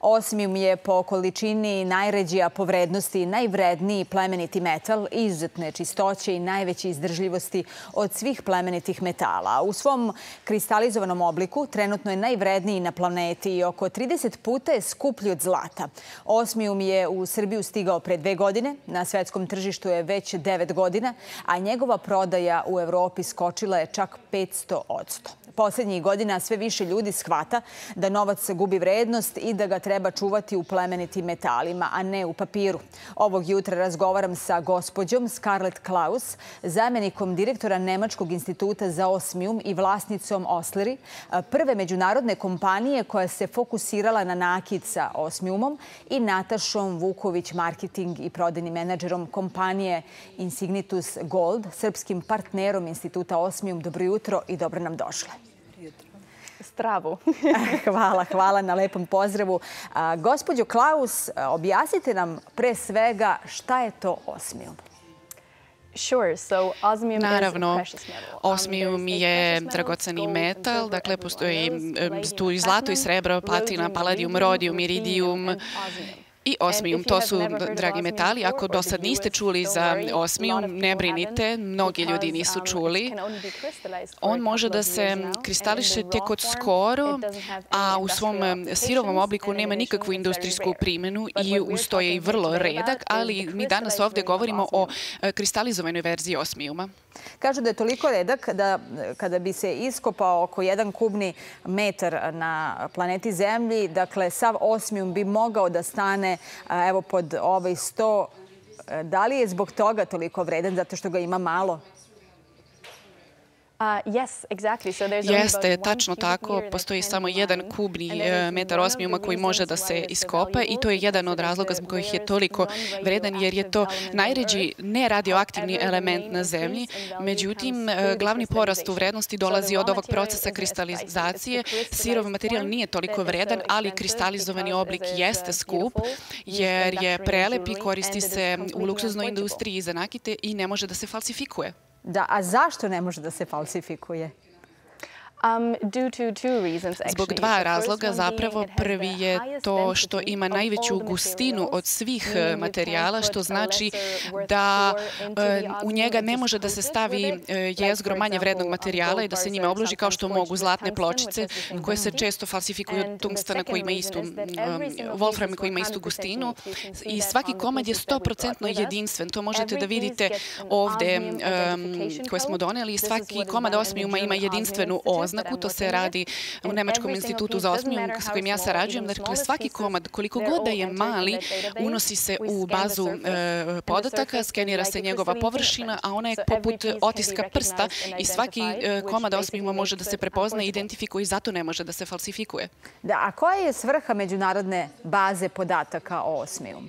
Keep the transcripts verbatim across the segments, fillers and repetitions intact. Osmijum je po količini najređi, a po vrednosti najvredniji plemeniti metal, izuzetne čistoće i najveće izdržljivosti od svih plemenitih metala. U svom kristalizovanom obliku trenutno je najvredniji na planeti i oko trideset puta je skuplji od zlata. Osmijum je u Srbiju stigao pre dve godine, na svetskom tržištu je već devet godina, a njegova prodaja u Evropi skočila je čak petsto odsto. Poslednjih godina sve više ljudi shvata da novac gubi vrednost i da ga treba čuvati u plemenitim metalima, a ne u papiru. Ovog jutra razgovaram sa gospođom Scarlett Klaus, zamenikom direktora Nemačkog instituta za osmijum i vlasnicom Osleri, prve međunarodne kompanije koja se fokusirala na nakit sa osmijumom, i Natašom Vuković, marketing i prodajnim menadžerom kompanije Insignitus Gold, srpskim partnerom instituta Osmijum. Dobro jutro i dobro nam došle. Zdravo. Hvala, hvala na lepom pozdravu. Gospođo Klaus, objasnite nam pre svega šta je to osmijum? Naravno, osmijum je dragoceni metal, dakle postoji tu i zlato i srebro, platina, paladijum, rodijum, iridijum i osmijum. To su dragi metali. Ako do sad niste čuli za osmijum, ne brinite, mnogi ljudi nisu čuli. On može da se kristališe tek od skoro, a u svom sirovom obliku nema nikakvu industrijsku primjenu i uz to je i vrlo redak, ali mi danas ovdje govorimo o kristalizovanoj verziji osmijuma. Kažu da je toliko redak da kada bi se iskopao oko jedan kubni metar na planeti Zemlji, dakle, sav osmijum bi mogao da stane evo pod ovaj sto. Da li je zbog toga toliko vredan, zato što ga ima malo? Jeste, tačno tako. Postoji samo jedan kubni metar osmijuma koji može da se iskopa i to je jedan od razloga zbog kojih je toliko vredan, jer je to najređi neradioaktivni element na Zemlji. Međutim, glavni porast u vrednosti dolazi od ovog procesa kristalizacije. Sirov materijal nije toliko vredan, ali kristalizovani oblik jeste skup, jer je prelep i koristi se u luksuznoj industriji za nakite i ne može da se falsifikuje. Da, a zašto ne može da se falsifikuje? Zbog dva razloga zapravo. Prvi je to što ima najveću gustinu od svih materijala, što znači da u njega ne može da se stavi jezgro manje vrednog materijala i da se njime obloži, kao što mogu zlatne pločice koje se često falsifikuju od tungstana koji ima istu, volframa koji ima istu gustinu, i svaki komad je stoprocentno jedinstven. To možete da vidite ovde koje smo doneli. Svaki komad osmijuma ima jedinstvenu oznaku. To se radi u Nemačkom institutu za osmijum s kojim ja sarađujem. Dakle, svaki komad, koliko god da je mali, unosi se u bazu podataka, skenira se njegova površina, a ona je poput otiska prsta i svaki komad osmijuma može da se prepozna i identifikuje i zato ne može da se falsifikuje. Da, a koja je svrha međunarodne baze podataka o osmijumu?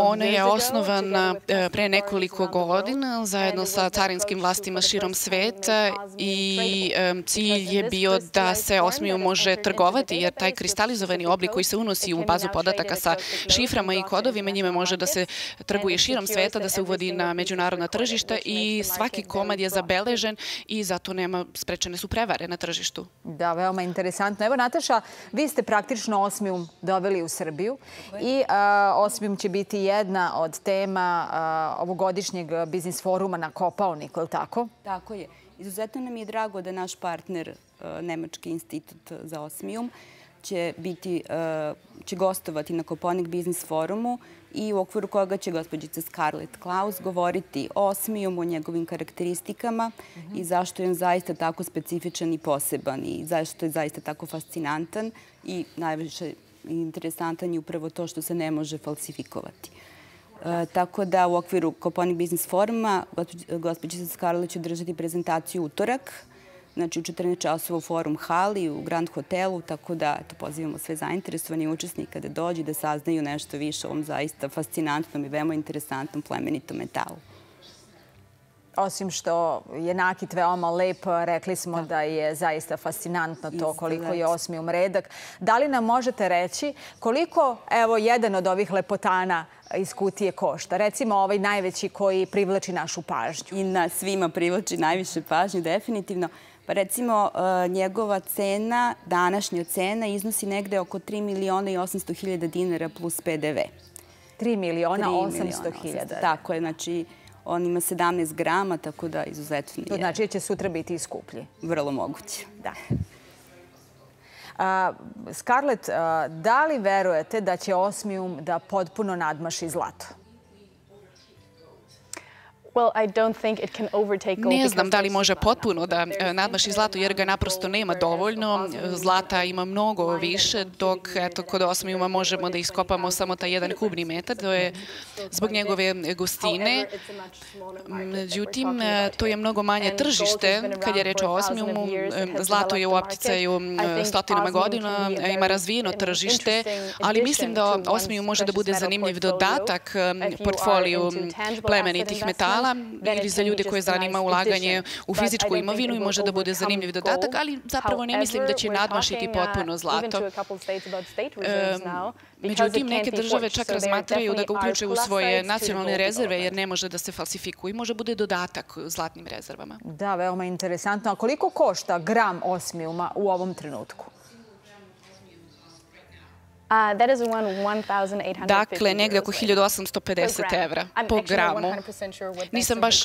Ona je osnovana pre nekoliko godina zajedno sa carinskim vlastima širom sveta i cilj je bio da se osmijum može trgovati, jer taj kristalizovani oblik koji se unosi u bazu podataka sa šiframa i kodovima, njime može da se trguje širom sveta, da se uvodi na međunarodna tržišta i svaki komad je zabeležen i zato nema, sprečene su prevare na tržištu. Da, veoma interesantno. Evo, Nataša, vi ste praktično osmijum doveli u Srbiju. I osmijum će biti jedna od tema ovogodišnjeg biznis foruma na Kopaoniku, je li tako? Tako je. Izuzetno nam je drago da naš partner, Nemački institut za osmijum, će gostovati na Kopaonik biznis forumu i u okviru koga će gospođica Scarlett Klaus govoriti o osmijumu, o njegovim karakteristikama i zašto je on zaista tako specifičan i poseban i zašto je zaista tako fascinantan i najviše interesantan je upravo to što se ne može falsifikovati. Tako da u okviru Kopaonik biznis foruma gospođa Scarlett će držati prezentaciju utorak, znači u četrnaest časova u Forum hali, u Grand hotelu, tako da pozivamo sve zainteresovani učesnike da dođu i da saznaju nešto više o ovom zaista fascinantnom i veoma interesantnom plemenitom metalu. Osim što je nakit veoma lep, rekli smo da je zaista fascinantno to koliko je osmijum redak. Da li nam možete reći koliko, evo, jedan od ovih lepotana iz kutije košta? Recimo ovaj najveći koji privlači našu pažnju. I na svima privlači najviše pažnje, definitivno. Pa recimo, njegova cena, današnja cena, iznosi negde oko tri miliona i osamsto hiljada dinara plus pe de ve. tri miliona osamsto hiljada. Tako je, znači on ima sedamnaest grama, tako da izuzetno je. To znači da će sutra biti i skuplji. Vrlo moguće. Da. Scarlett, da li verujete da će osmijum da potpuno nadmaši zlato? Ne znam da li može potpuno da nadmaši zlato jer ga naprosto nema dovoljno. Zlata ima mnogo više, dok kod osmijuma možemo da iskopamo samo taj jedan kubni metar. To je zbog njegove gustine. Međutim, to je mnogo manje tržište. Kad je reč o osmijumu, zlato je u opticaju stotinama godina, ima razvijeno tržište, ali mislim da osmijum može da bude zanimljiv dodatak portfoliju plemenitih metala ili za ljude koje zanima ulaganje u fizičku imovinu i može da bude zanimljiv dodatak, ali zapravo ne mislim da će nadmašiti potpuno zlato. Međutim, neke države čak razmatraju da ga uključe u svoje nacionalne rezerve jer ne može da se falsifikuje i može bude dodatak zlatnim rezervama. Da, veoma interesantno. A koliko košta gram osmijuma u ovom trenutku? Dakle, negdje oko hiljadu osamsto pedeset evra po gramu. Nisam baš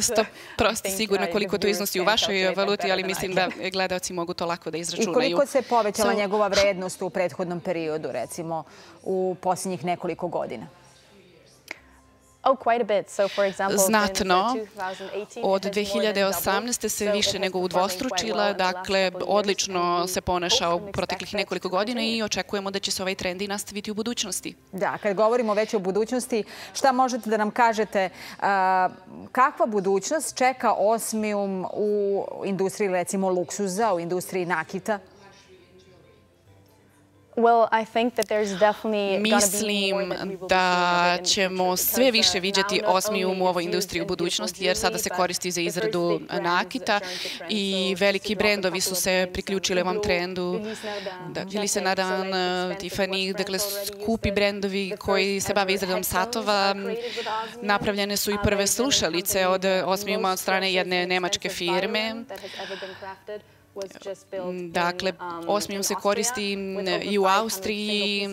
sto posto sigurna koliko to iznosi u vašoj valuti, ali mislim da gledalci mogu to lako da izračunaju. I koliko se povećala njegova vrednost u prethodnom periodu, recimo u posljednjih nekoliko godina? Znatno. Od dve hiljade osamnaeste se više nego udvostručila, dakle odlično se ponašao u proteklih nekoliko godina i očekujemo da će se ovaj trend i nastaviti u budućnosti. Da, kad govorimo već o budućnosti, šta možete da nam kažete, kakva budućnost čeka osmijum u industriji, recimo, luksuza, u industriji nakita? Mislim da ćemo sve više vidjeti osmijum u ovoj industriji u budućnosti jer sada se koristi za izradu nakita i veliki brendovi su se priključili ovom trendu. Ili se nadan Tiffany, dakle skupi brendovi koji se bave izradom satova. Napravljene su i prve slušalice od osmijuma od strane jedne nemačke firme. Dakle, osmijum se koristi i u Austriji.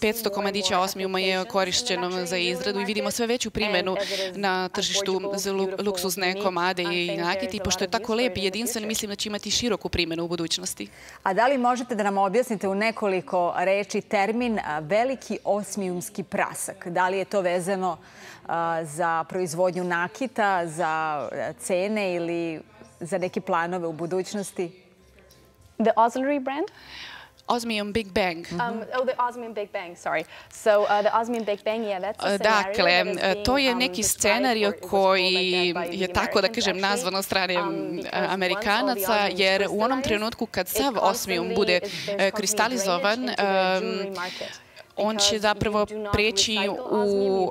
petsto komadića osmijuma je korišćeno za izradu i vidimo sve veću primjenu na tržištu za luksuzne komade i nakiti. Pošto je tako lep i jedinstven, mislim da će imati široku primjenu u budućnosti. A da li možete da nam objasnite u nekoliko reči termin veliki osmijumski prasak? Da li je to vezano za proizvodnju nakita, za cene ili za neke planove u budućnosti? The Osleri brand? Osmium Big Bang. Oh, the Osmium Big Bang, sorry. So, the Osmium Big Bang, yeah, that's a scenario. Dakle, to je neki scenario koji je tako, da kažem, nazvan od strane Amerikanaca, jer u onom trenutku kad sav osmium bude kristalizovan, on će zapravo preći u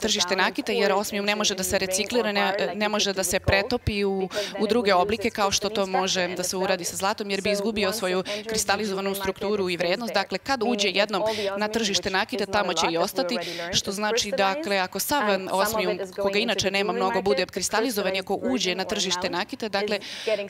tržište nakita jer osmijum ne može da se reciklira, ne može da se pretopi u druge oblike kao što to može da se uradi sa zlatom jer bi izgubio svoju kristalizovanu strukturu i vrednost. Dakle, kad uđe jednom na tržište nakita, tamo će i ostati, što znači, dakle, ako sav osmijum, koga inače nema mnogo, bude kristalizovan i ako uđe na tržište nakita, dakle,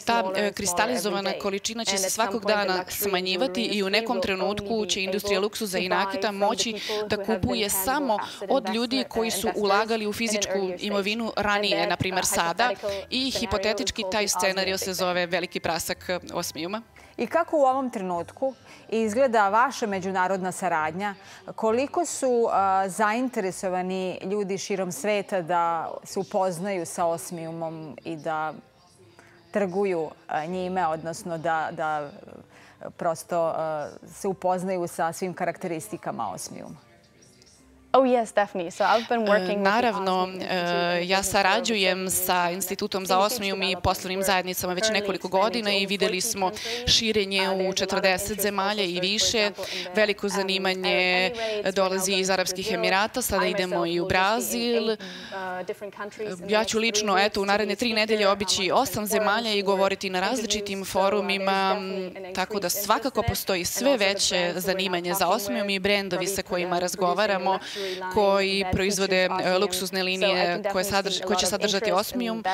ta kristalizovana količina će se svakog dana smanjivati i u nekom trenutku će industrija luksuza i nakita moći da kupuje samo od ljudi koji su ulagali u fizičku imovinu ranije, na primjer sada, i hipotetički taj scenario se zove veliki prasak osmijuma. I kako u ovom trenutku izgleda vaša međunarodna saradnja? Koliko su zainteresovani ljudi širom sveta da se upoznaju sa osmijumom i da trguju njime, odnosno da prosto se upoznaju sa svim karakteristikama osmijuma? Naravno, ja sarađujem sa Institutom za osmijum i poslovnim zajednicama već nekoliko godina i vidjeli smo širenje u četrdeset zemalja i više. Veliko zanimanje dolazi iz Arapskih Emirata, sada idemo i u Brazil. Ja ću lično, eto, u naredne tri nedelje obići osam zemalja i govoriti na različitim forumima, tako da svakako postoji sve veće zanimanje za osmijum i brendovi sa kojima razgovaramo. koji proizvode luksuzne linije koje će sadržati osmijum.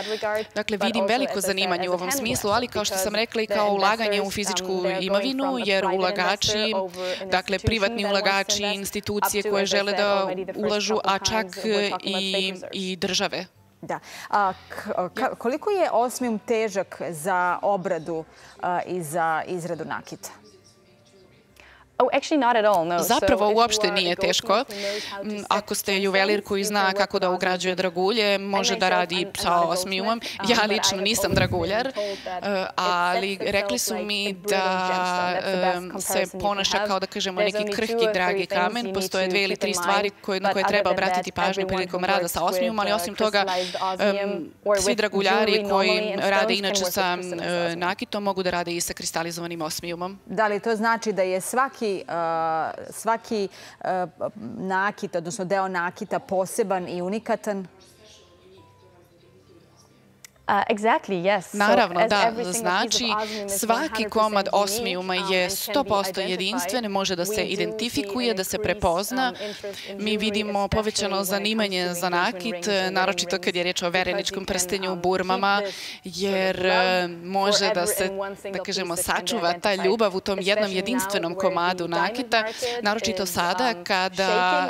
Dakle, vidim veliko zanimanje u ovom smislu, ali kao što sam rekla i kao ulaganje u fizičku imovinu, jer ulagači, dakle privatni ulagači, institucije koje žele da ulažu, a čak i države. Da. A koliko je osmijum težak za obradu i za izradu nakita? Zapravo uopšte nije teško. Ako ste juvelir koji zna kako da ugrađuje dragulje, može da radi sa osmijumom. Ja lično nisam draguljar, ali rekli su mi da se ponaša kao da kažemo neki krhki dragi kamen. Postoje dve ili tri stvari na koje treba obratiti pažnju prilikom rada sa osmijumom, ali osim toga svi draguljari koji rade inače sa nakitom mogu da rade i sa kristalizovanim osmijumom. Da li to znači da je svaki svaki nakit, odnosno deo nakita, poseban i unikatan? Naravno, da. Znači, svaki komad osmijuma je sto posto jedinstven, može da se identifikuje, da se prepozna. Mi vidimo povećano zanimanje za nakit, naročito kad je riječ o vereničkom prstenju, burmama, jer može da se, da kažemo, sačuva ta ljubav u tom jednom jedinstvenom komadu nakita, naročito sada kada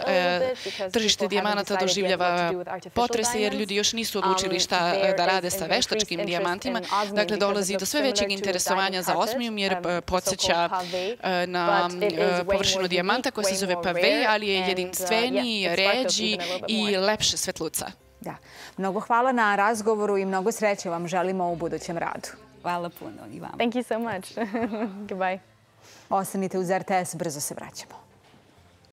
tržište dijamanata doživljava potrese, jer ljudi još nisu odlučili šta da rade sa veštačkim dijamantima. Dakle, dolazi do sve većeg interesovanja za osmijum jer podsjeća na površinu dijamanta koja se zove pave, ali je jedinstveniji, ređi i lepše svetluca. Da. Mnogo hvala na razgovoru i mnogo sreće vam želimo u budućem radu. Hvala puno i vama. Thank you so much. Goodbye. Ostanite uz R T S, brzo se vraćamo.